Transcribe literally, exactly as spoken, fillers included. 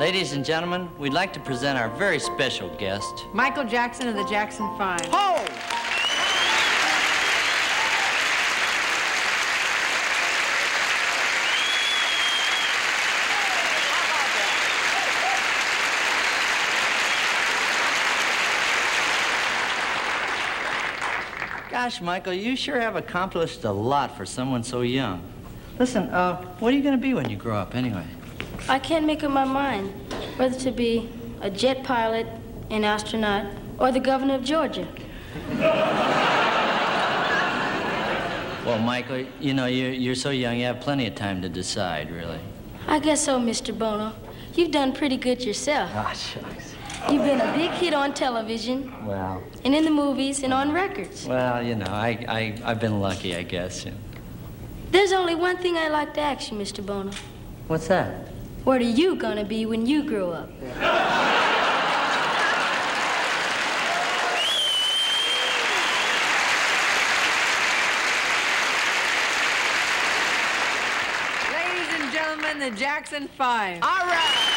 Ladies and gentlemen, we'd like to present our very special guest, Michael Jackson of the Jackson Five. Ho! Gosh, Michael, you sure have accomplished a lot for someone so young. Listen, uh, what are you going to be when you grow up, anyway? I can't make up my mind whether to be a jet pilot, an astronaut, or the governor of Georgia. Well, Michael, you know, you're, you're so young, you have plenty of time to decide, really. I guess so, Mister Bono. You've done pretty good yourself. Ah, shucks. You've been a big hit on television. Well. And in the movies and on records. Well, you know, I, I, I've been lucky, I guess. Yeah. There's only one thing I'd like to ask you, Mister Bono. What's that? What are you gonna be when you grow up? Yeah. Ladies and gentlemen, the Jackson Five. All right.